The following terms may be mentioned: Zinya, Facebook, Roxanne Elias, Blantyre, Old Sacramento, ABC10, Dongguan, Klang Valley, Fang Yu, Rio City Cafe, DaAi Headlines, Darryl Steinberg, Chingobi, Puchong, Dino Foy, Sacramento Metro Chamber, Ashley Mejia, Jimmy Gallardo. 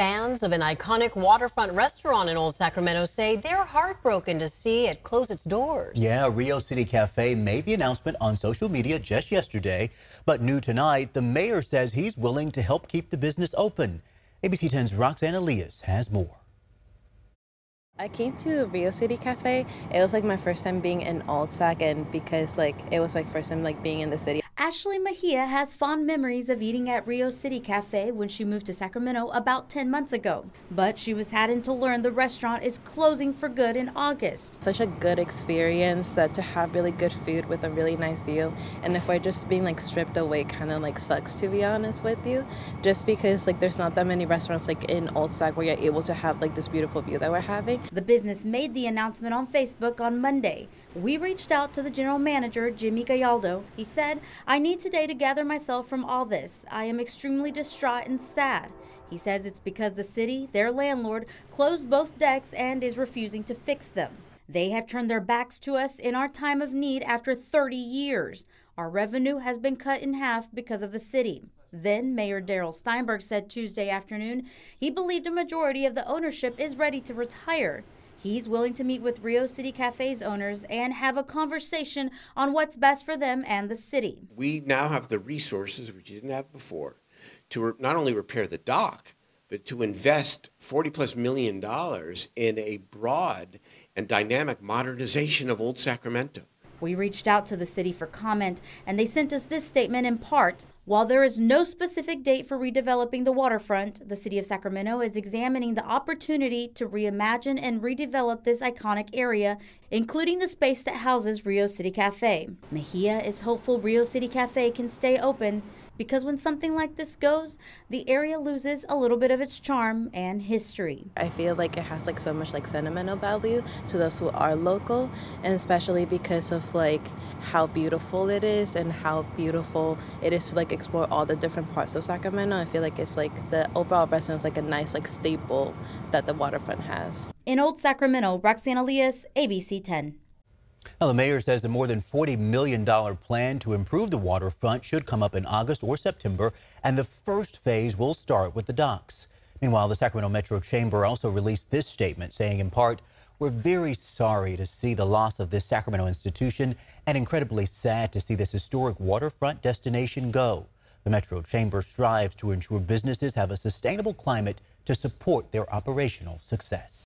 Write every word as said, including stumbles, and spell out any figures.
Fans of an iconic waterfront restaurant in Old Sacramento say they're heartbroken to see it close its doors. Yeah, Rio City Cafe made the announcement on social media just yesterday, but new tonight, the mayor says he's willing to help keep the business open. A B C ten's Roxanne Elias has more. I came to Rio City Cafe. It was like my first time being in Old Sac, and because like it was my first time like being in the city. Ashley Mejia has fond memories of eating at Rio City Cafe when she moved to Sacramento about ten months ago. But she was saddened to learn the restaurant is closing for good in August. Such a good experience that to have really good food with a really nice view. And if we're just being like stripped away, kind of like sucks, to be honest with you. Just because like there's not that many restaurants like in Old Sac where you're able to have like this beautiful view that we're having. The business made the announcement on Facebook on Monday. We reached out to the general manager, Jimmy Gallardo. He said, "I need today to gather myself from all this. I am extremely distraught and sad." He says it's because the city, their landlord, closed both decks and is refusing to fix them. "They have turned their backs to us in our time of need after thirty years. Our revenue has been cut in half because of the city." Then Mayor Darryl Steinberg said Tuesday afternoon he believed a majority of the ownership is ready to retire. He's willing to meet with Rio City Cafe's owners and have a conversation on what's best for them and the city. We now have the resources, which you didn't have before, to not only repair the dock, but to invest forty plus million dollars in a broad and dynamic modernization of Old Sacramento. We reached out to the city for comment, and they sent us this statement in part. While there is no specific date for redeveloping the waterfront, the City of Sacramento is examining the opportunity to reimagine and redevelop this iconic area, including the space that houses Rio City Cafe. Mejia is hopeful Rio City Cafe can stay open because when something like this goes, the area loses a little bit of its charm and history. I feel like it has like so much like sentimental value to those who are local, and especially because of like how beautiful it is and how beautiful it is to like explore all the different parts of Sacramento. I feel like it's like the overall restaurant is like a nice like staple that the waterfront has. In Old Sacramento, Roxanne Elias, A B C ten. Now, the mayor says the more than forty million dollars plan to improve the waterfront should come up in August or September, and the first phase will start with the docks. Meanwhile, the Sacramento Metro Chamber also released this statement saying, in part, "We're very sorry to see the loss of this Sacramento institution and incredibly sad to see this historic waterfront destination go. The Metro Chamber strives to ensure businesses have a sustainable climate to support their operational success."